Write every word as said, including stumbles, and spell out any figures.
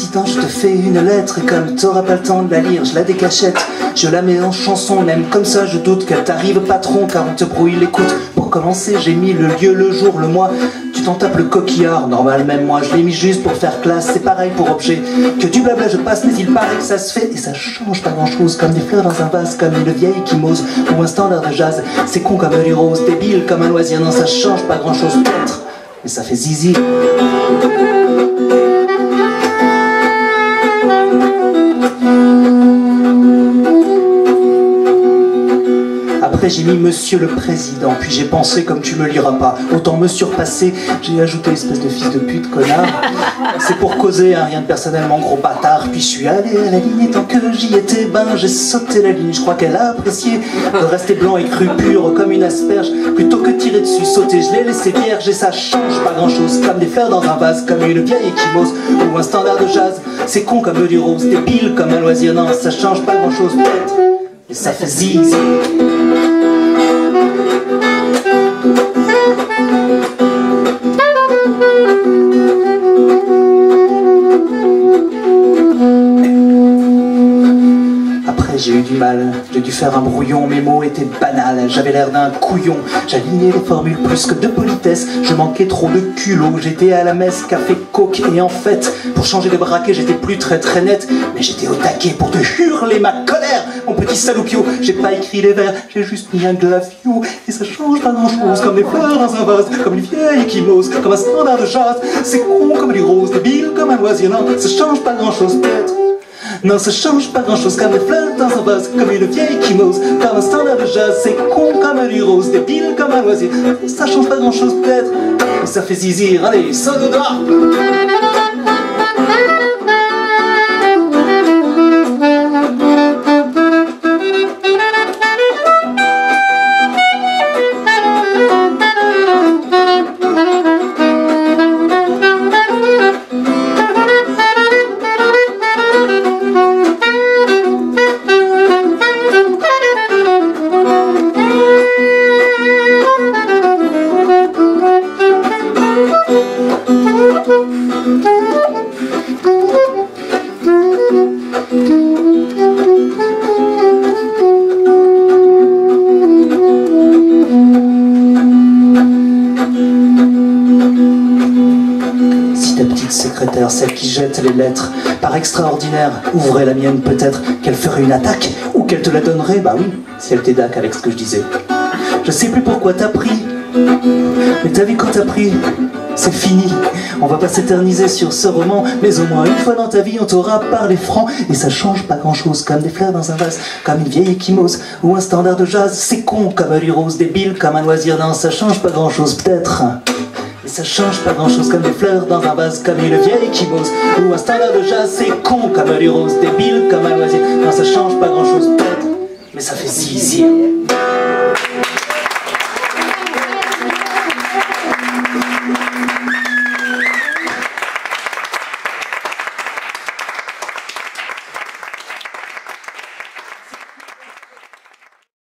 hésitant, je te fais une lettre. Et comme t'auras pas le temps de la lire, je la décachette. Je la mets en chanson, même comme ça je doute qu'elle t'arrive patron, car on te brouille l'écoute. Pour commencer, j'ai mis le lieu, le jour, le mois. Tu t'en tapes le coquillard, normal même moi. Je l'ai mis juste pour faire classe, c'est pareil pour objet. Que du blabla je passe, mais il paraît que ça se fait. Et ça change pas grand chose, comme des fleurs dans un vase, comme une vieille qui m'ose, ou un standard de jazz. C'est con comme une rose, débile comme un loisir. Non, ça change pas grand chose peut-être, mais ça fait zizi. Après j'ai mis Monsieur le Président, puis j'ai pensé comme tu me liras pas, autant me surpasser, j'ai ajouté espèce de fils de pute connard. C'est pour causer, hein, rien de personnellement, gros bâtard. Puis je suis allé à la ligne et tant que j'y étais, ben j'ai sauté la ligne. Je crois qu'elle a apprécié de rester blanc et cru, pur comme une asperge. Plutôt que tirer dessus, sauter, je l'ai laissé vierge. Et ça change pas grand chose, comme des fleurs dans un vase, comme une vieille échymose, ou un standard de jazz. C'est con comme du rose, débile comme un loisir. Non, ça change pas grand chose peut-être, mais ça fait zizi. J'ai eu du mal, j'ai dû faire un brouillon, mes mots étaient banals, j'avais l'air d'un couillon, j'alignais les formules plus que de politesse, je manquais trop de culot, j'étais à la messe, café, coke, et en fait, pour changer de braquet, j'étais plus très très net, mais j'étais au taquet pour te hurler ma colère, mon petit saloupio, j'ai pas écrit les vers, j'ai juste mis un glafio, et ça change pas grand chose, comme des fleurs dans un vase, comme une vieille qui m'ose, comme un standard de jazz, c'est con comme les roses, débile comme un loisir, non, ça change pas grand chose peut-être. Non, ça change pas grand chose, comme des fleurs dans un vase, comme une vieille qui m'ose, comme un standard de jazz, c'est con comme un rose, débile comme un loisir. Ça change pas grand chose peut-être, mais ça fait zizir, allez, saute au dehors. Secrétaire, celle qui jette les lettres par extraordinaire, ouvrez la mienne peut-être, qu'elle ferait une attaque, ou qu'elle te la donnerait, bah oui, si elle t'édaque avec ce que je disais. Je sais plus pourquoi t'as pris, mais t'as vu quand t'as pris, c'est fini, on va pas s'éterniser sur ce roman, mais au moins une fois dans ta vie on t'aura parlé franc, et ça change pas grand chose, comme des fleurs dans un vase, comme une vieille échymose, ou un standard de jazz, c'est con comme un rose, débile comme un loisir, non, ça change pas grand chose peut-être. Ça change pas grand chose, comme des fleurs dans un vase, comme une vieille qui bosse, ou un standard de jazz, c'est con comme un rose, débile comme un loisir. Non, ça change pas grand chose peut-être, mais ça fait zizi.